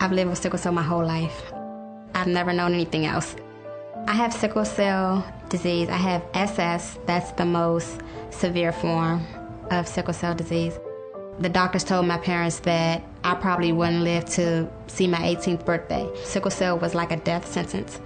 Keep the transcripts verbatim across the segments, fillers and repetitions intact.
I've lived with sickle cell my whole life. I've never known anything else. I have sickle cell disease. I have S S, that's the most severe form of sickle cell disease. The doctors told my parents that I probably wouldn't live to see my eighteenth birthday. Sickle cell was like a death sentence,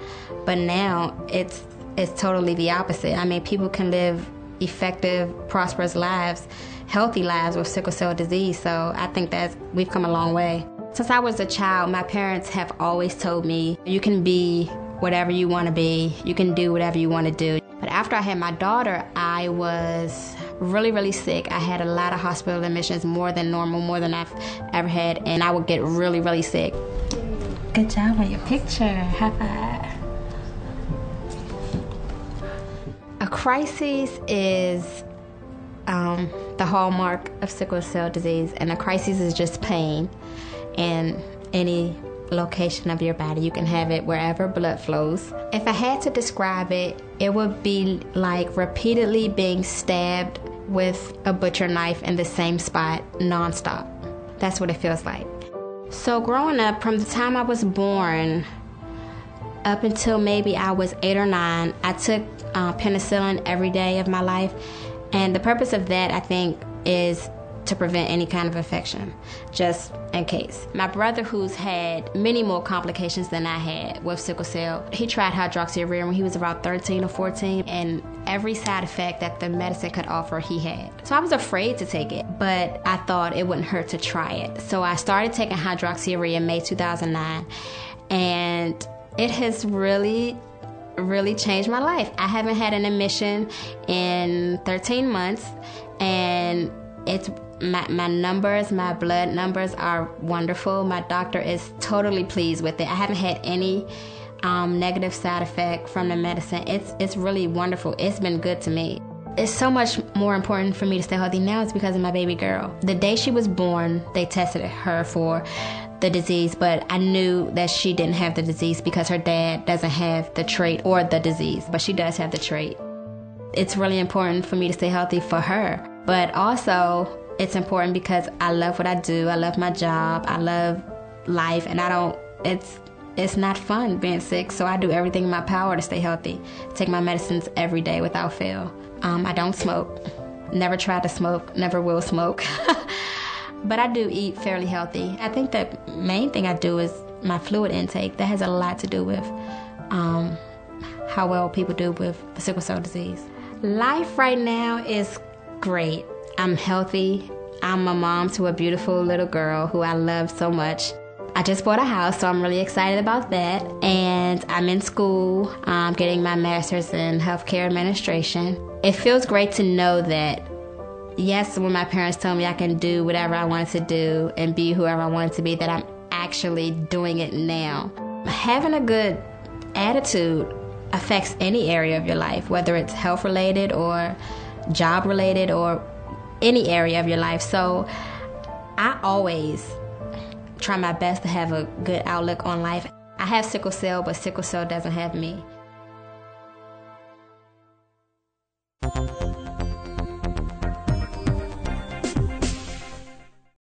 but now it's, it's totally the opposite. I mean, people can live effective, prosperous lives, healthy lives with sickle cell disease, so I think that we've come a long way. Since I was a child, my parents have always told me, you can be whatever you want to be, you can do whatever you want to do. But after I had my daughter, I was really, really sick. I had a lot of hospital admissions, more than normal, more than I've ever had, and I would get really, really sick. Good job on your picture. High five. A crisis is um, the hallmark of sickle cell disease, and a crisis is just pain in any location of your body. You can have it wherever blood flows. If I had to describe it, it would be like repeatedly being stabbed with a butcher knife in the same spot nonstop. That's what it feels like. So growing up, from the time I was born up until maybe I was eight or nine, I took uh, penicillin every day of my life. And the purpose of that, I think, is to prevent any kind of infection, just in case. My brother, who's had many more complications than I had with sickle cell, he tried hydroxyurea when he was about thirteen or fourteen, and every side effect that the medicine could offer he had. So I was afraid to take it, but I thought it wouldn't hurt to try it. So I started taking hydroxyurea in May two thousand nine, and it has really really changed my life. I haven't had an admission in thirteen months, and it's My, my numbers, my blood numbers are wonderful. My doctor is totally pleased with it. I haven't had any um, negative side effect from the medicine. It's, it's really wonderful. It's been good to me. It's so much more important for me to stay healthy now is because of my baby girl. The day she was born, they tested her for the disease, but I knew that she didn't have the disease because her dad doesn't have the trait or the disease, but she does have the trait. It's really important for me to stay healthy for her, but also, it's important because I love what I do. I love my job. I love life, and I don't, it's it's not fun being sick, so I do everything in my power to stay healthy. Take my medicines every day without fail. Um, I don't smoke. Never tried to smoke. Never will smoke. But I do eat fairly healthy. I think the main thing I do is my fluid intake. That has a lot to do with um, how well people do with sickle cell disease. Life right now is great. I'm healthy. I'm a mom to a beautiful little girl who I love so much. I just bought a house, so I'm really excited about that. And I'm in school, um, getting my master's in healthcare administration. It feels great to know that, yes, when my parents told me I can do whatever I wanted to do and be whoever I wanted to be, that I'm actually doing it now. Having a good attitude affects any area of your life, whether it's health-related or job-related or any area of your life. So I always try my best to have a good outlook on life. I have sickle cell, but sickle cell doesn't have me.